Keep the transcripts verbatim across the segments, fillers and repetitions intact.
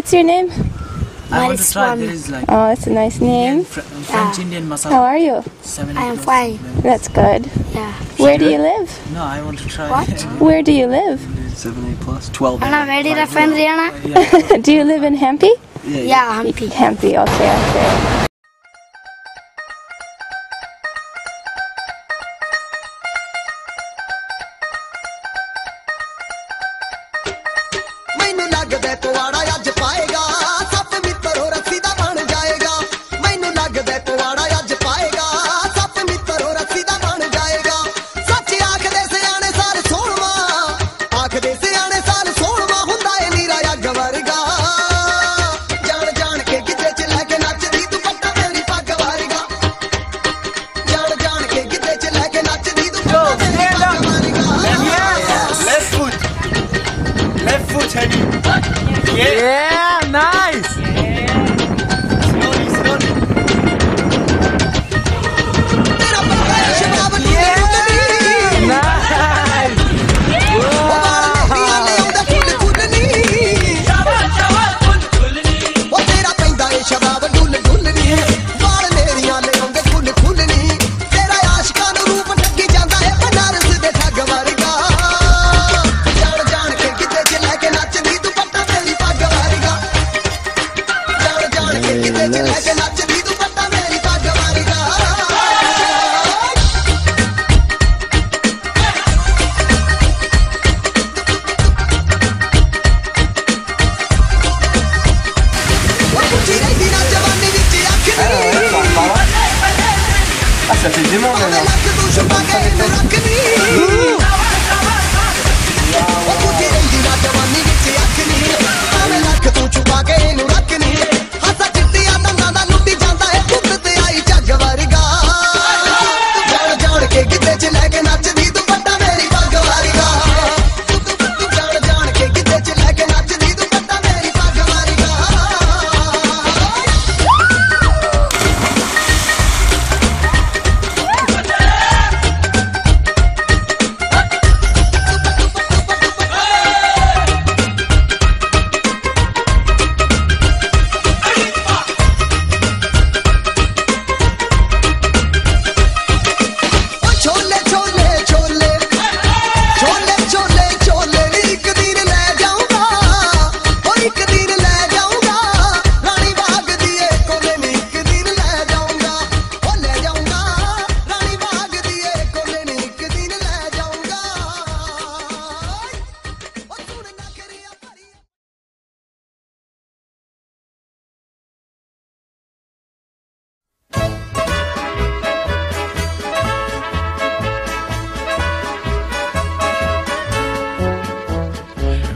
What's your name? I want to try. There is like oh, it's a nice name. Indian, Fr French yeah. Indian masala. How are you? Seven I am fine. That's good. Yeah. Where do you live? No, I want to try. What? Where do you live? seven eight plus twelve. I'm not ready to find Rihanna. Do you live in Hampi? Yeah, yeah. Hampi. Hampi. Okay, okay. Yeah, nice! Yeah. Slowly, slowly. Yeah, nice! Ah, ça fait des mois maintenant. Ça prend ça avec toi.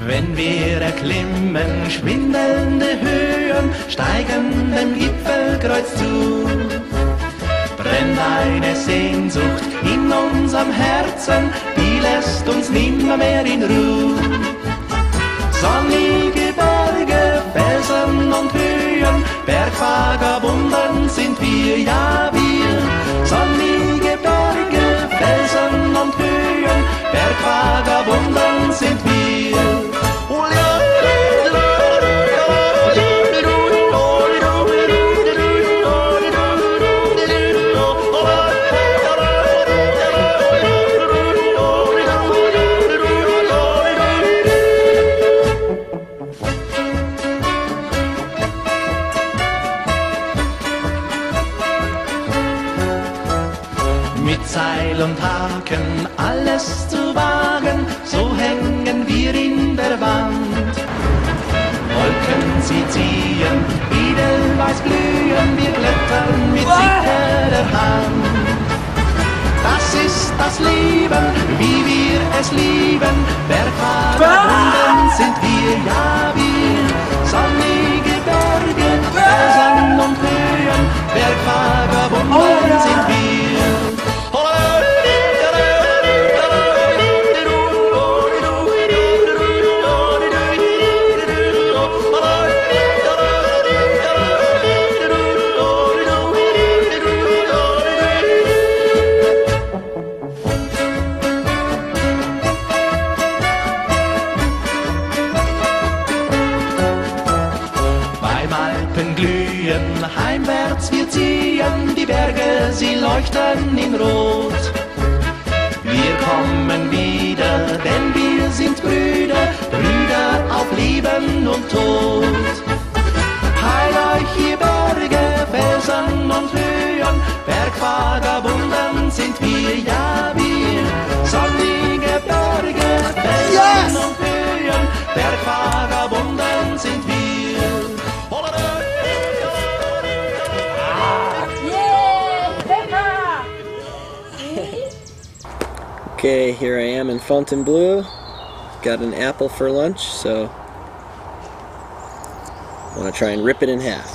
Wenn wir erklimmen schwindelnde Höhen, steigen dem Gipfelkreuz zu. Brennt eine Sehnsucht in unserem Herzen, die lässt uns nimmermehr in Ruhe. Sonnige Berge, Felsen und Höhen, Bergvagabunden sind wir, ja wir. Sonnige Berge, Felsen und Höhen, Bergvagabunden sind wir. Mit Seil und Haken alles zu wagen, so hängen wir in der Wand. Wolken sie ziehen, Edelweiß blühen, wir klettern mit sicherer Hand. Das ist das Leben, wie wir es lieben, Bergvagabunden sind wir, ja wir. Sonnige Berge, Felsen und Höhen, Bergvagabunden sind wir. Alpen glühen, heimwärts wir ziehen, die Berge, sie leuchten in Rot. Wir kommen wieder, denn wir sind Brüder, Brüder auf Leben und Tod. Heil euch, ihr Berge, Felsen und Höhen, Bergvagabunden sind wir, ja wir. Sonnige Berge, Felsen und Höhen, Bergvagabunden sind wir. Okay, here I am in Fontainebleau. Got an apple for lunch, so I want to try and rip it in half.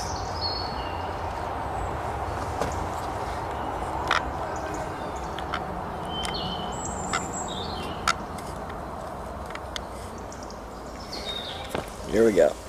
Here we go.